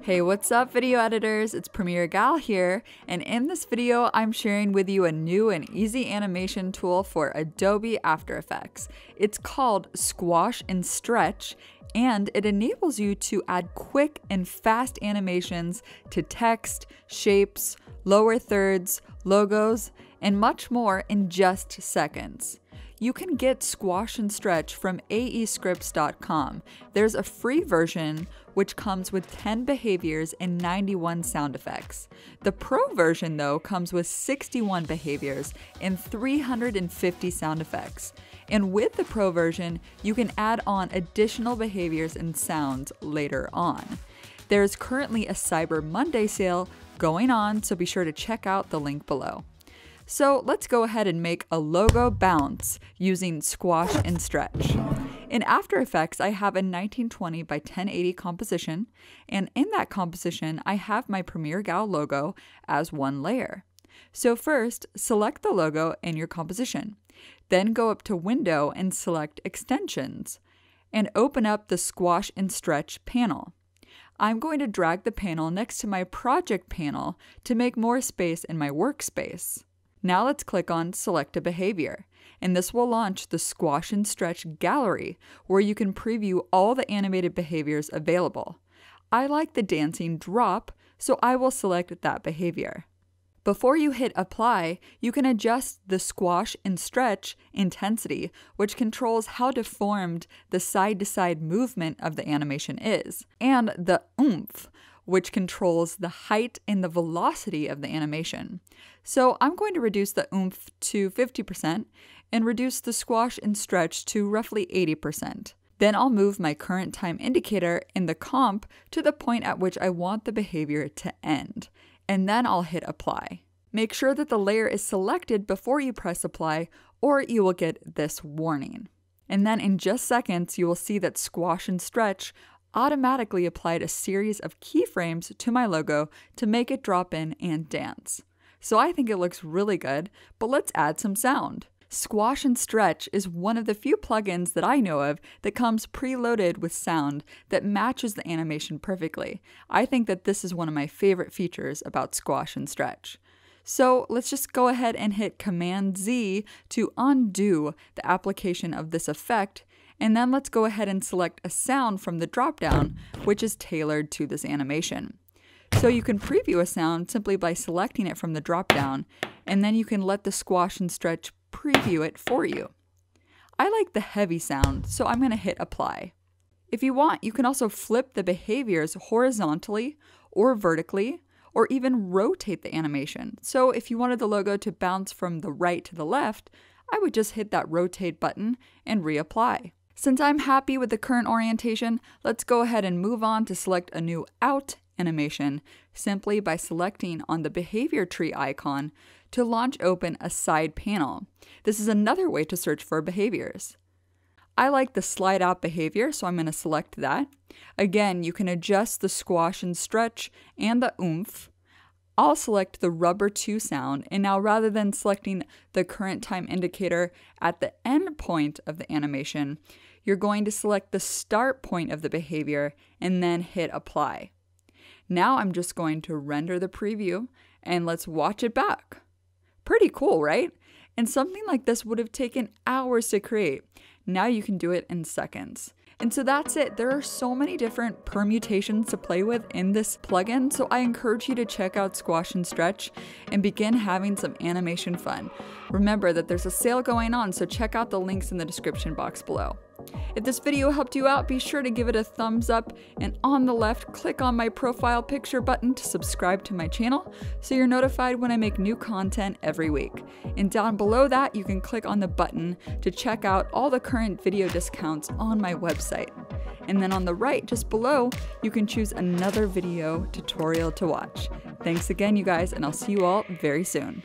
Hey, what's up video editors? It's Premiere Gal here, and in this video I'm sharing with you a new and easy animation tool for Adobe After Effects. It's called Squash and Stretch, and it enables you to add quick and fast animations to text, shapes, lower thirds, logos, and much more in just seconds. You can get Squash and Stretch from aescripts.com. There's a free version which comes with 10 behaviors and 91 sound effects. The pro version though comes with 61 behaviors and 350 sound effects. And with the pro version, you can add on additional behaviors and sounds later on. There is currently a Cyber Monday sale going on, so be sure to check out the link below. So let's go ahead and make a logo bounce using Squash and Stretch. In After Effects, I have a 1920 by 1080 composition, and in that composition, I have my Premiere Gal logo as one layer. So first, select the logo in your composition. Then go up to Window and select Extensions, and open up the Squash and Stretch panel. I'm going to drag the panel next to my Project panel to make more space in my workspace. Now let's click on Select a Behavior, and this will launch the Squash and Stretch gallery where you can preview all the animated behaviors available. I like the dancing drop, so I will select that behavior. Before you hit Apply, you can adjust the Squash and Stretch intensity, which controls how deformed the side-to-side movement of the animation is, and the oomph, which controls the height and the velocity of the animation. So I'm going to reduce the oomph to 50% and reduce the Squash and Stretch to roughly 80%. Then I'll move my current time indicator in the comp to the point at which I want the behavior to end, and then I'll hit Apply. Make sure that the layer is selected before you press Apply, or you will get this warning. And then in just seconds, you will see that Squash and Stretch automatically applied a series of keyframes to my logo to make it drop in and dance. So I think it looks really good, but let's add some sound. Squash and Stretch is one of the few plugins that I know of that comes preloaded with sound that matches the animation perfectly. I think that this is one of my favorite features about Squash and Stretch. So let's just go ahead and hit Command Z to undo the application of this effect, and then let's go ahead and select a sound from the dropdown, which is tailored to this animation. So you can preview a sound simply by selecting it from the dropdown, and then you can let the Squash and Stretch preview it for you. I like the heavy sound, so I'm going to hit Apply. If you want, you can also flip the behaviors horizontally or vertically, or even rotate the animation. So if you wanted the logo to bounce from the right to the left, I would just hit that rotate button and reapply. Since I'm happy with the current orientation, let's go ahead and move on to select a new out animation simply by selecting on the behavior tree icon to launch open a side panel. This is another way to search for behaviors. I like the slide out behavior, so I'm going to select that. Again, you can adjust the Squash and Stretch and the oomph. I'll select the rubber 2 sound, and now rather than selecting the current time indicator at the end point of the animation, you're going to select the start point of the behavior and then hit Apply. Now I'm just going to render the preview, and let's watch it back. Pretty cool, right? And something like this would have taken hours to create. Now you can do it in seconds. And so that's it. There are so many different permutations to play with in this plugin, so I encourage you to check out Squash and Stretch and begin having some animation fun. Remember that there's a sale going on, so check out the links in the description box below. If this video helped you out, be sure to give it a thumbs up, and on the left, click on my profile picture button to subscribe to my channel so you're notified when I make new content every week. And down below that, you can click on the button to check out all the current video discounts on my website. And then on the right, just below, you can choose another video tutorial to watch. Thanks again, you guys, and I'll see you all very soon.